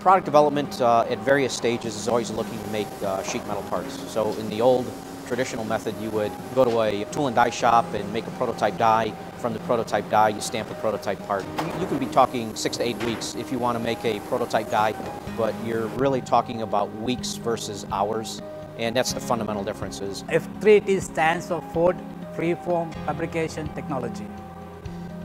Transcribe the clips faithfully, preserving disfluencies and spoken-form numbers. Product development uh, at various stages is always looking to make uh, sheet metal parts. So in the old traditional method, you would go to a tool and die shop and make a prototype die. From the prototype die, you stamp a prototype part. You could be talking six to eight weeks if you want to make a prototype die, but you're really talking about weeks versus hours, and that's the fundamental differences. F three T stands for Ford Freeform Fabrication Technology.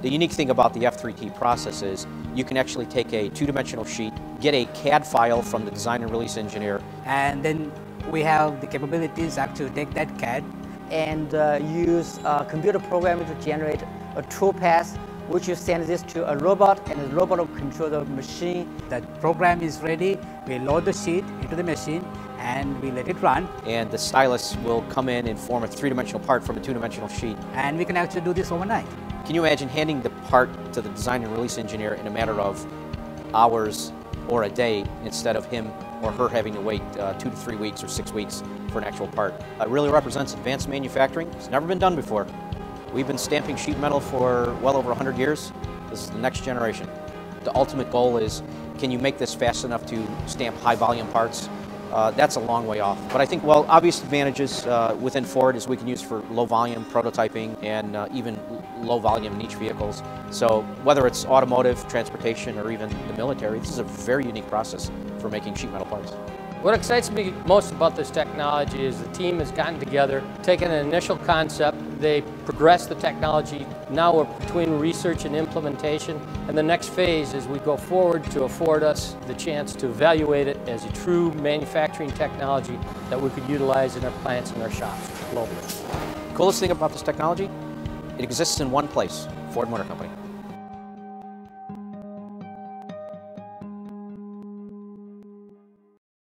The unique thing about the F three T process is you can actually take a two-dimensional sheet, get a C A D file from the design and release engineer. And then we have the capabilities actually take that C A D and uh, use uh, computer programming to generate a tool path, which you send this to a robot, and the robot will control the machine. The program is ready, we load the sheet into the machine, and we let it run. And the stylus will come in and form a three-dimensional part from a two-dimensional sheet. And we can actually do this overnight. Can you imagine handing the part to the design and release engineer in a matter of hours or a day, instead of him or her having to wait uh, two to three weeks or six weeks for an actual part? It really represents advanced manufacturing. It's never been done before. We've been stamping sheet metal for well over one hundred years. This is the next generation. The ultimate goal is, can you make this fast enough to stamp high volume parts? Uh, that's a long way off. But I think, well, obvious advantages uh, within Ford is we can use for low volume prototyping and uh, even low volume niche vehicles. So whether it's automotive, transportation, or even the military, this is a very unique process for making sheet metal parts. What excites me most about this technology is the team has gotten together, taken an initial concept, they progressed the technology. Now we're between research and implementation, and the next phase as we go forward to afford us the chance to evaluate it as a true manufacturing technology that we could utilize in our plants and our shops globally. Coolest thing about this technology, it exists in one place, Ford Motor Company.